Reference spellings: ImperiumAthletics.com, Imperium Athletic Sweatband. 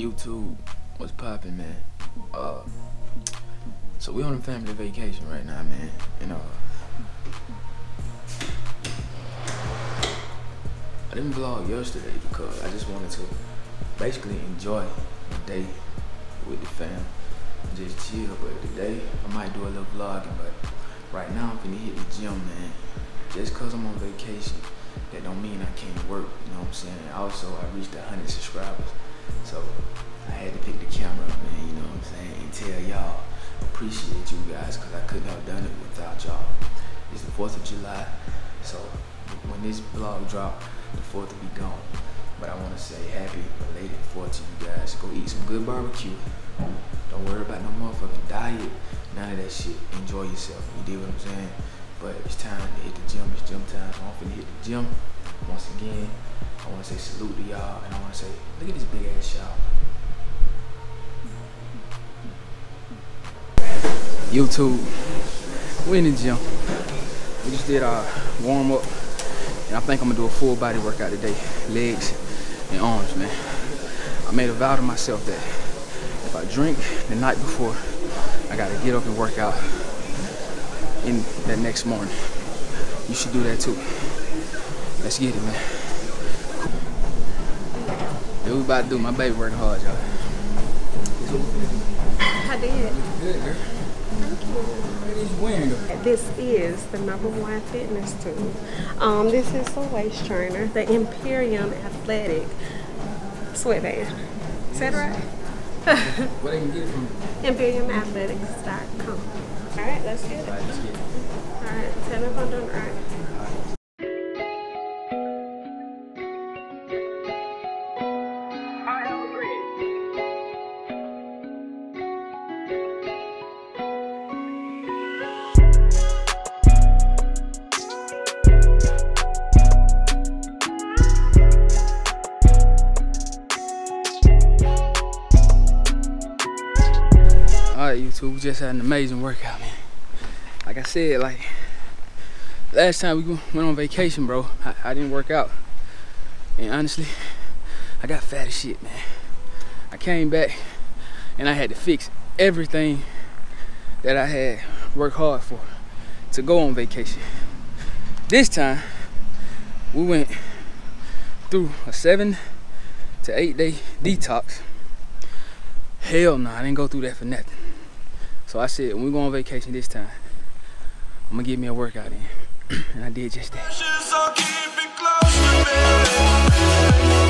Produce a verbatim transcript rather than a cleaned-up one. YouTube was popping, man. Uh, so we on a family vacation right now, man. And uh, I didn't vlog yesterday because I just wanted to basically enjoy the day with the fam, just chill. But today I might do a little vlogging, but right now I'm finna hit the gym, man. Just cause I'm on vacation, that don't mean I can't work, you know what I'm saying? Also, I reached one hundred subscribers, so I had to pick the camera up, man, you know what I'm saying? And tell y'all, appreciate you guys, because I couldn't have done it without y'all. It's the fourth of July, so when this vlog drop, the fourth will be gone. But I want to say happy belated fourth to you guys. Go eat some good barbecue. Don't worry about no motherfucking diet, none of that shit. Enjoy yourself, you dig what I'm saying? But it's time to hit the gym, it's gym time, so I'm finna hit the gym. Once again, I wanna say salute to y'all, and I wanna say, look at this big ass shower. YouTube, we in the gym. We just did our warm up, and I think I'm gonna do a full body workout today. Legs and arms, man. I made a vow to myself that if I drink the night before, I gotta get up and work out in that next morning. You should do that too. Let's get it, man. Dude, we about to do my baby working hard, y'all. I did. Good, girl. Thank you. This is the number one fitness tool. Um, this is a waist trainer, the Imperium Athletic Sweatband. Is that right? Where they can get it from? Imperium Athletics dot com. All right, let's get it. All right, let's get it. All right, turn up on the right. YouTube, we just had an amazing workout, man. Like I said, like last time we went on vacation, bro, I, I didn't work out, and honestly, I got fat as shit, man. I came back and I had to fix everything that I had worked hard for to go on vacation. This time, we went through a seven to eight day detox. Hell nah, I didn't go through that for nothing. So I said, when we go on vacation this time, I'm gonna get me a workout in. And I did just that.